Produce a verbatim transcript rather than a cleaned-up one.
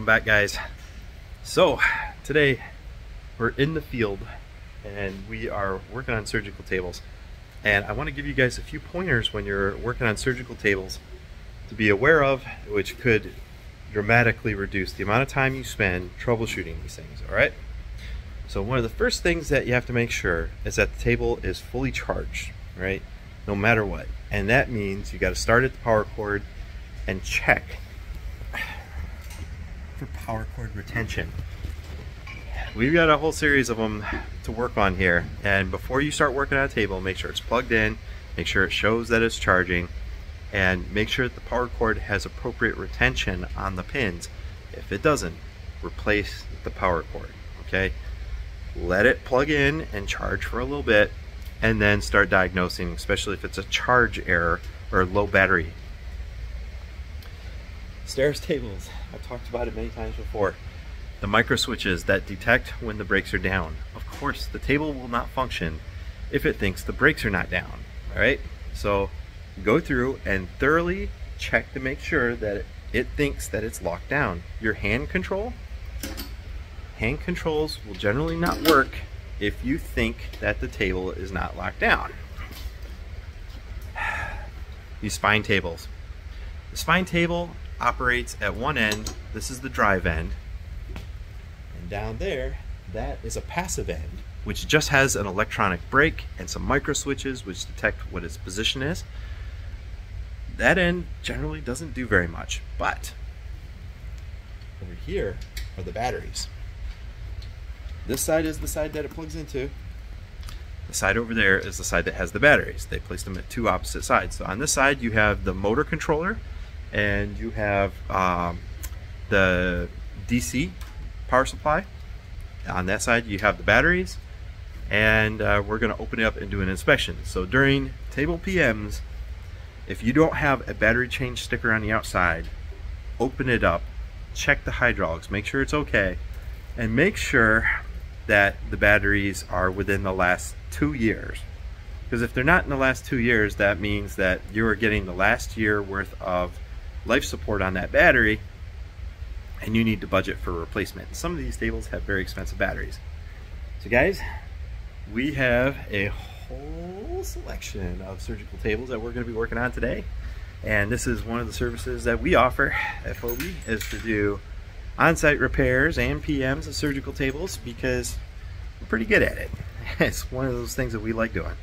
Welcome back, guys. So today we're in the field and we are working on surgical tables, and I want to give you guys a few pointers when you're working on surgical tables to be aware of, which could dramatically reduce the amount of time you spend troubleshooting these things. All right, so one of the first things that you have to make sure is that the table is fully charged, right, no matter what. And that means you got to start at the power cord and check for power cord retention. We've got a whole series of them to work on here, and before you start working on a table, make sure it's plugged in, make sure it shows that it's charging, and make sure that the power cord has appropriate retention on the pins. If it doesn't, replace the power cord, okay? Let it plug in and charge for a little bit, and then start diagnosing, especially if it's a charge error or low battery. Stairs tables, I've talked about it many times before. The micro switches that detect when the brakes are down. Of course, the table will not function if it thinks the brakes are not down, all right? So go through and thoroughly check to make sure that it thinks that it's locked down. Your hand control, hand controls will generally not work if you think that the table is not locked down. These spine tables. The spine table operates at one end. This is the drive end, and down there that is a passive end, which just has an electronic brake and some micro switches which detect what its position is. That end generally doesn't do very much, but over here are the batteries. This side is the side that it plugs into. The side over there is the side that has the batteries. They placed them at two opposite sides. So on this side you have the motor controller, and you have um, the D C power supply. On that side you have the batteries, and uh, we're going to open it up and do an inspection. So during table P Ms, if you don't have a battery change sticker on the outside, open it up, check the hydraulics, make sure it's okay, and make sure that the batteries are within the last two years, because if they're not in the last two years, that means that you are getting the last year worth of life support on that battery, and you need to budget for replacement. Some of these tables have very expensive batteries. So guys, we have a whole selection of surgical tables that we're going to be working on today, and this is one of the services that we offer at F O B E, is to do on-site repairs and P Ms of surgical tables, because we're pretty good at it. It's one of those things that we like doing.